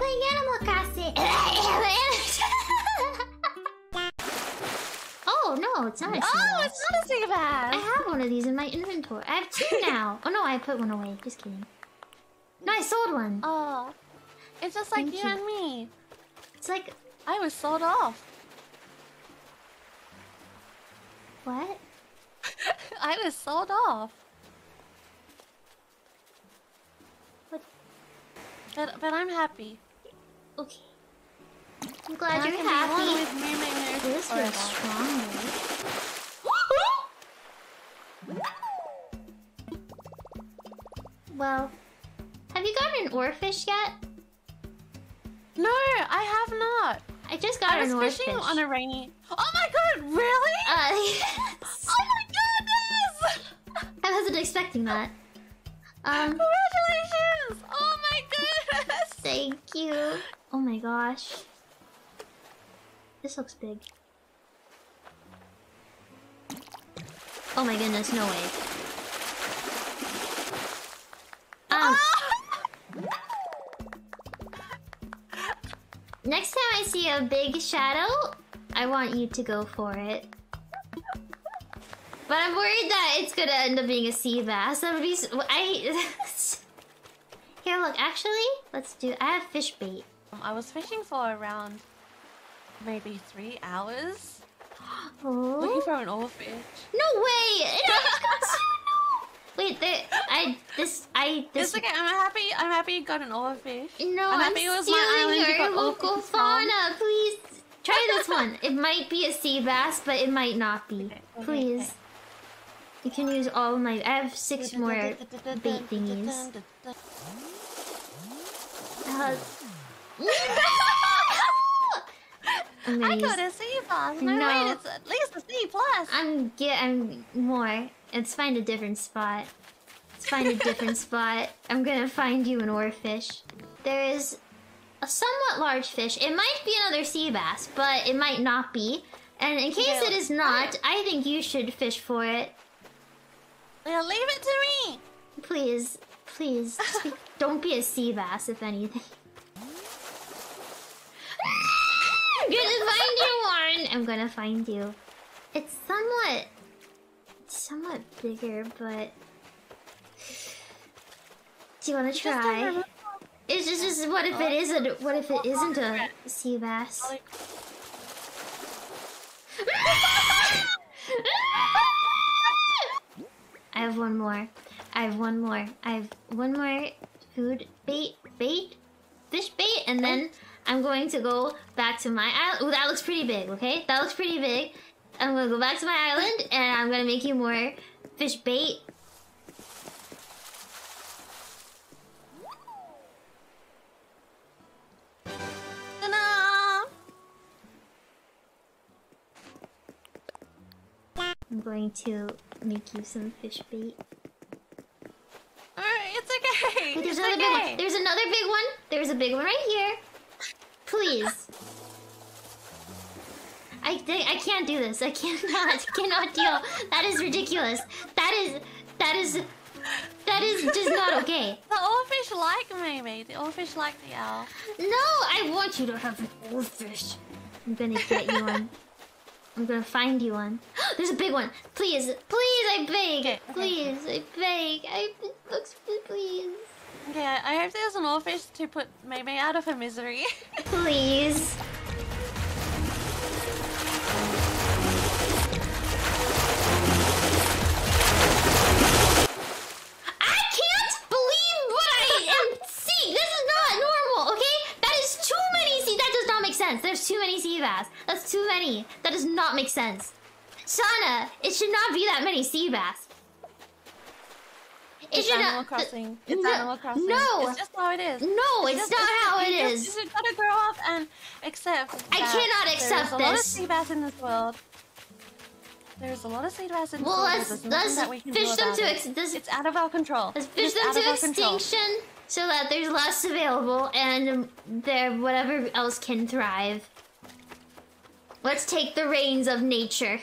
playing Animal Crossing. Oh, no, it's not a sea bass. Oh, it's not a sea bass. I have one of these in my inventory. I have two now. Oh, no, I put one away. Just kidding. No, I sold one. Oh. It's just like you and me. It's like... I was sold off. What? I was sold off. What? But I'm happy. Okay. I'm glad you're happy. This was stronger. Well, have you gotten an oarfish yet? No, I have not. I just got an oarfish. I was fishing on a rainy... Oh my god, really? Yes. Oh my goodness! I wasn't expecting that. Congratulations! Oh my goodness! Thank you. Oh my gosh. This looks big. Oh my goodness, no way. Next time I see a big shadow, I want you to go for it. But I'm worried that it's gonna end up being a sea bass. That would be... Here, look, actually, let's do... I have fish bait. I was fishing for around... maybe 3 hours? Oh. Looking for an oarfish. No way! It no! Wait, It's okay, I'm happy you got an oarfish. No, I'm happy it was my island you got local fauna, please. Try this one. It might be a sea bass, but it might not be. Okay, please. Okay. You can use all my... I have 6 more bait thingies. I got a C plus. No, wait, it's at least a C plus. I'm more. Let's find a different spot. Let's find a different spot. I'm gonna find you an oarfish. There is a somewhat large fish. It might be another sea bass, but it might not be. And in case it is not, I think you should fish for it. Leave it to me. Please, please, don't be a sea bass, if anything. I'm gonna find you one! I'm gonna find you. It's somewhat... bigger, but... Do you wanna try? It's just what if it isn't a sea bass? I have one more. I have one more food bait, fish bait, and then... I'm going to go back to my island. Ooh, that looks pretty big, okay? That looks pretty big. I'm going to go back to my island, and I'm going to make you more fish bait. Ta-da! I'm going to make you some fish bait. Alright, it's okay! Wait, there's another big one! There's another big one! There's a big one right here! Please. I can't do this. I cannot deal. That is ridiculous. That is just not okay. The oarfish like me, mate. The oarfish like the owl. No, I want you to have an oarfish. I'm gonna get you one. I'm gonna find you one. There's a big one. Please, please, I beg. Okay, okay. Please, I beg. Please. Okay, I hope there's an oarfish to put Maymay out of her misery. Please. I can't believe what I am seeing! This is not normal, okay? That is too many sea... That does not make sense. There's too many sea bass. That's too many. That does not make sense. Sana, it should not be that many sea bass. It's Animal Crossing. It's Animal Crossing. No! It's just how it is. No, it's not how it is. You gotta grow up and accept. I cannot accept this. There's a lot of sea bass in this world. There's a lot of sea bass in this world. Well, let's fish them to extinction. It's out of our control. Let's fish them to extinction so that there's less available and whatever else can thrive. Let's take the reins of nature.